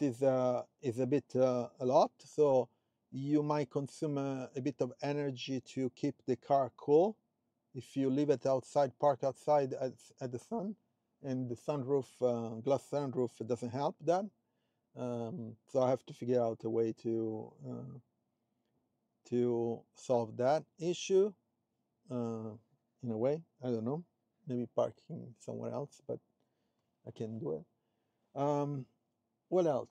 is a bit a lot, so you might consume a bit of energy to keep the car cool if you leave it outside, park outside at the sun, and the sunroof, glass sunroof doesn't help that. So I have to figure out a way to solve that issue in a way. I don't know, maybe parking somewhere else, but I can do it. What else?